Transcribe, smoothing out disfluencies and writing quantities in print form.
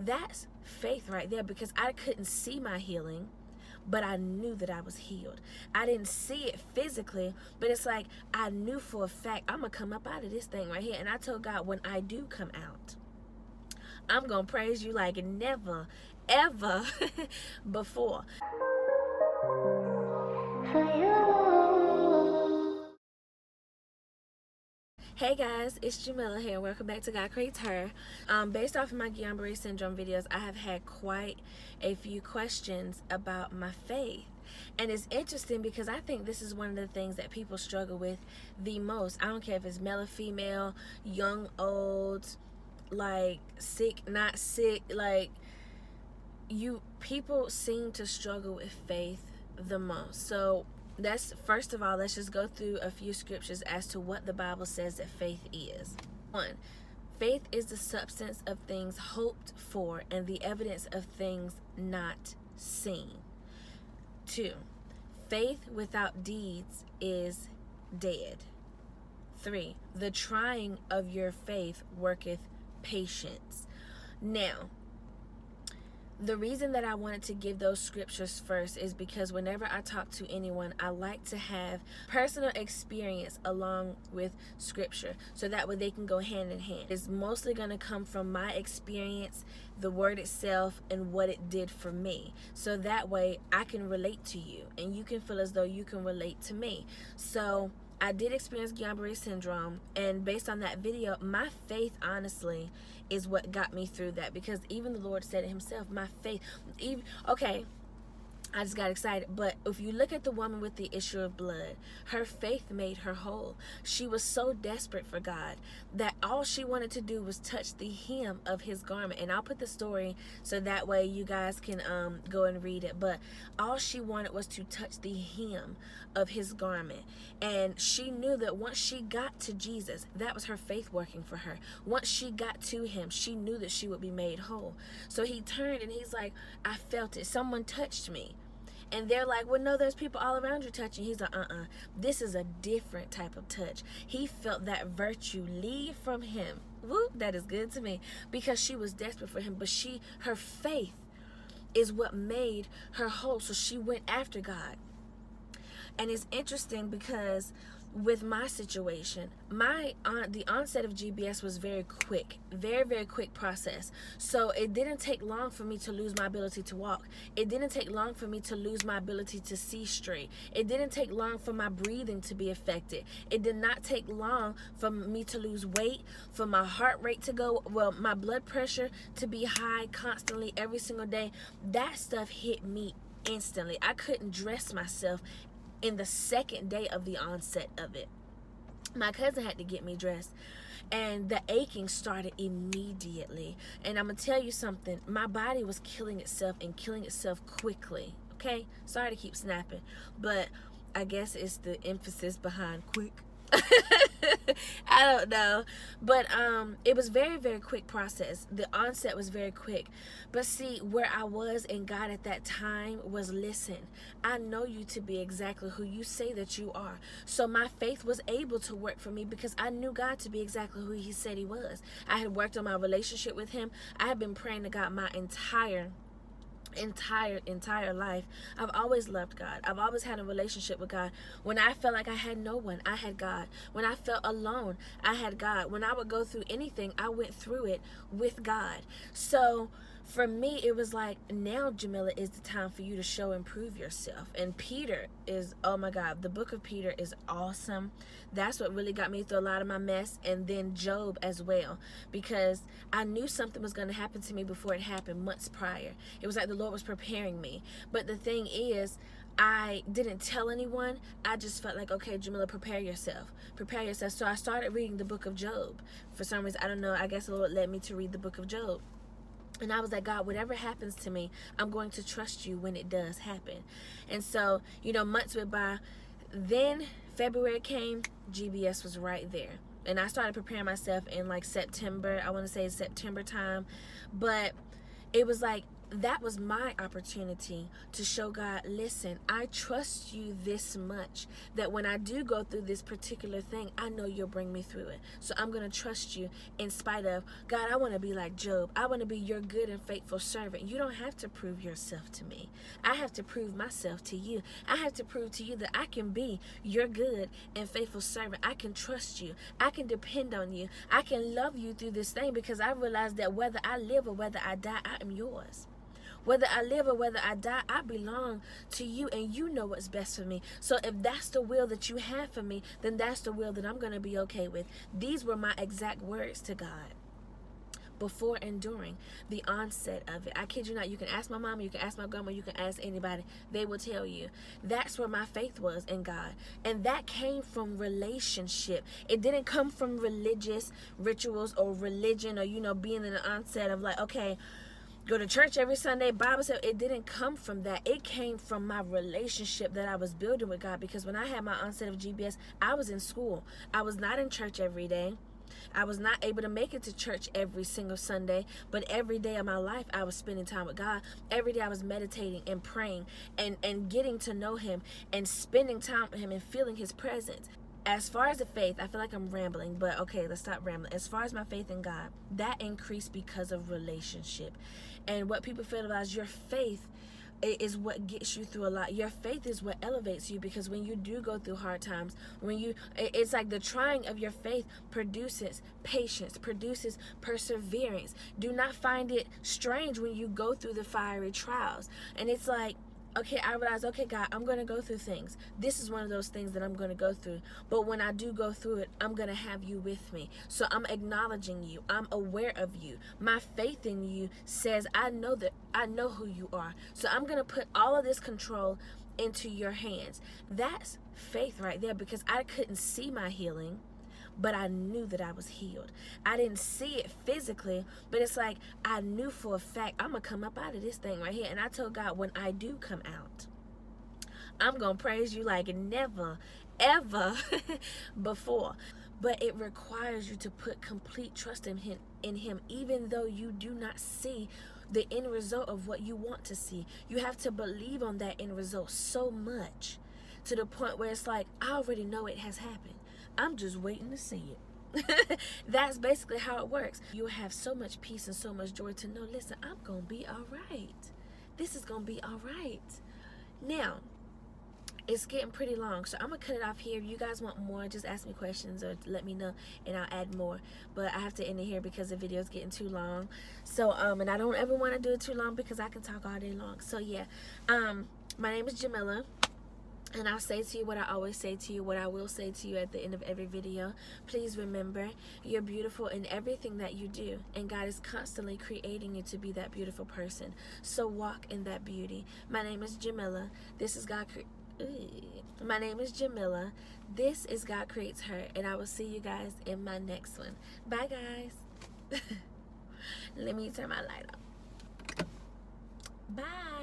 That's faith right there, because I couldn't see my healing, but I knew that I was healed. I didn't see it physically, but it's like I knew for a fact I'm going to come up out of this thing right here. And I told God, when I do come out, I'm going to praise you like never, ever before. Hey guys, it's Jahmila here. Welcome back to God Creates Her. Based off of my Guillain-Barré syndrome videos, I have had quite a few questions about my faith. And it's interesting because I think this is one of the things that people struggle with the most. I don't care if it's male or female, young, old, like sick, not sick. Like, people seem to struggle with faith the most. So that's, first of all, let's just go through a few scriptures as to what the Bible says that faith is. 1. Faith is the substance of things hoped for and the evidence of things not seen. 2. Faith without deeds is dead. 3. The trying of your faith worketh patience. Now, the reason that I wanted to give those scriptures first is because whenever I talk to anyone, I like to have personal experience along with scripture, so that way they can go hand in hand. It's mostly going to come from my experience, the word itself, and what it did for me. So that way I can relate to you and you can feel as though you can relate to me. So I did experience Guillain-Barré syndrome, and based on that video, my faith honestly is what got me through that, because even the Lord said it himself, my faith, even, okay, I just got excited, but if you look at the woman with the issue of blood, her faith made her whole. She was so desperate for God that all she wanted to do was touch the hem of his garment, and I'll put the story so that way you guys can go and read it, but all she wanted was to touch the hem of his garment, and she knew that once she got to Jesus, that was her faith working for her. Once she got to him, she knew that she would be made whole. So he turned and he's like, I felt it. Someone touched me. And they're like, well, no, there's people all around you touching. He's like, uh-uh, this is a different type of touch. He felt that virtue leave from him. Whoop, that is good to me. Because she was desperate for him. But her faith is what made her whole. So she went after God. And it's interesting because with my situation, the onset of GBS was very quick, very, very quick process. So it didn't take long for me to lose my ability to walk. It didn't take long for me to lose my ability to see straight. It didn't take long for my breathing to be affected. It did not take long for me to lose weight, for my heart rate to go, well, my blood pressure to be high constantly every single day. That stuff hit me instantly. I couldn't dress myself in the second day of the onset of it. My cousin had to get me dressed, and the aching started immediately. And I'm gonna tell you something, my body was killing itself, and killing itself quickly. Okay, sorry to keep snapping, but I guess it's the emphasis behind quick. I don't know, but it was very, very quick process. The onset was very quick, but see where I was and God at that time was, listen, I know you to be exactly who you say that you are. So my faith was able to work for me because I knew God to be exactly who he said he was. I had worked on my relationship with him. I had been praying to God my entire life. I've always loved God. I've always had a relationship with God. When I felt like I had no one, I had God. When I felt alone, I had God. When I would go through anything, I went through it with God. So for me, it was like, now Jahmila is the time for you to show and prove yourself. And Peter is, oh my God, the book of Peter is awesome. That's what really got me through a lot of my mess. And then Job as well, because I knew something was going to happen to me before it happened months prior. It was like the Lord was preparing me. But the thing is, I didn't tell anyone. I just felt like, okay, Jahmila, prepare yourself. Prepare yourself. So I started reading the book of Job. For some reason, I don't know, I guess the Lord led me to read the book of Job. And I was like, God, whatever happens to me, I'm going to trust you when it does happen. And so, you know, months went by. Then February came, GBS was right there. And I started preparing myself in like September. I want to say September time. But it was like that was my opportunity to show God, listen, I trust you this much that when I do go through this particular thing, I know you'll bring me through it. So I'm going to trust you in spite of, God, I want to be like Job. I want to be your good and faithful servant. You don't have to prove yourself to me. I have to prove myself to you. I have to prove to you that I can be your good and faithful servant. I can trust you. I can depend on you. I can love you through this thing because I realize that whether I live or whether I die, I am yours. Whether I live or whether I die, I belong to you, and you know what's best for me. So if that's the will that you have for me, then that's the will that I'm going to be okay with. These were my exact words to God before and during the onset of it. I kid you not, you can ask my mama, you can ask my grandma, you can ask anybody. They will tell you. That's where my faith was in God. And that came from relationship. It didn't come from religious rituals or religion or, you know, being in the onset of like, okay, go to church every Sunday, Bible study. It didn't come from that. It came from my relationship that I was building with God, because when I had my onset of GBS, I was in school. I was not in church every day. I was not able to make it to church every single Sunday, but every day of my life I was spending time with God. Every day I was meditating and praying and getting to know him and spending time with him and feeling his presence. As far as the faith, I feel like I'm rambling, but okay, let's stop rambling. As far as my faith in God, that increased because of relationship. And what people fail to realize, your faith is what gets you through a lot. Your faith is what elevates you, because when you do go through hard times, when you, it's like the trying of your faith produces patience, produces perseverance. Do not find it strange when you go through the fiery trials. And it's like, okay, I realize, okay, God, I'm going to go through things. This is one of those things that I'm going to go through. But when I do go through it, I'm going to have you with me. So I'm acknowledging you. I'm aware of you. My faith in you says, I know that I know who you are. So I'm going to put all of this control into your hands. That's faith right there, because I couldn't see my healing, but I knew that I was healed. I didn't see it physically, but it's like I knew for a fact I'm going to come up out of this thing right here. And I told God, when I do come out, I'm going to praise you like never, ever before. But it requires you to put complete trust in him, even though you do not see the end result of what you want to see. You have to believe on that end result so much to the point where it's like, I already know it has happened. I'm just waiting to see it. That's basically how it works. You'll have so much peace and so much joy to know, listen, I'm going to be all right. This is going to be all right. Now, it's getting pretty long, so I'm going to cut it off here. If you guys want more, just ask me questions or let me know, and I'll add more. But I have to end it here because the video's getting too long. So, and I don't ever want to do it too long because I can talk all day long. So, yeah, my name is Jahmila. And I'll say to you what I always say to you, what I will say to you at the end of every video. Please remember, you're beautiful in everything that you do. And God is constantly creating you to be that beautiful person. So walk in that beauty. My name is Jahmila. This is God This is God Creates Her. And I will see you guys in my next one. Bye, guys. Let me turn my light up. Bye.